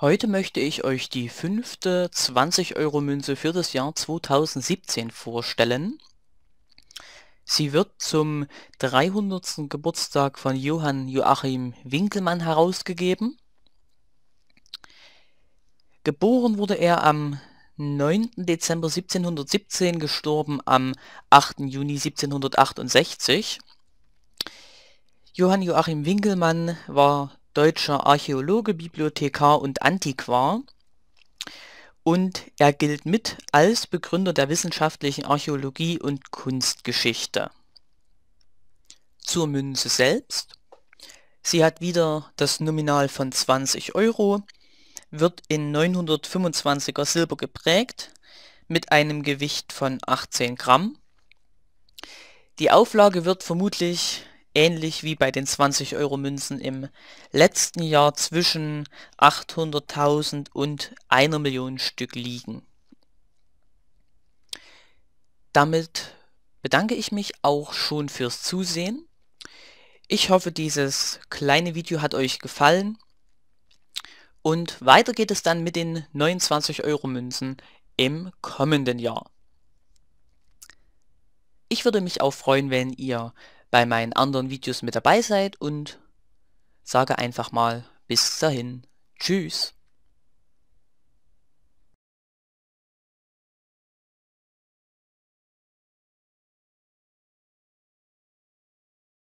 Heute möchte ich euch die fünfte 20-Euro-Münze für das Jahr 2017 vorstellen. Sie wird zum 300. Geburtstag von Johann Joachim Winckelmann herausgegeben. Geboren wurde er am 9. Dezember 1717, gestorben am 8. Juni 1768. Johann Joachim Winckelmann war deutscher Archäologe, Bibliothekar und Antiquar, und er gilt mit als Begründer der wissenschaftlichen Archäologie und Kunstgeschichte. Zur Münze selbst. Sie hat wieder das Nominal von 20 Euro, wird in 925er Silber geprägt mit einem Gewicht von 18 Gramm. Die Auflage wird vermutlich ähnlich wie bei den 20-Euro-Münzen im letzten Jahr zwischen 800.000 und 1 Million Stück liegen. Damit bedanke ich mich auch schon fürs Zusehen. Ich hoffe, dieses kleine Video hat euch gefallen. Und weiter geht es dann mit den 29-Euro-Münzen im kommenden Jahr. Ich würde mich auch freuen, wenn ihr bei meinen anderen Videos mit dabei seid, und sage einfach mal bis dahin. Tschüss.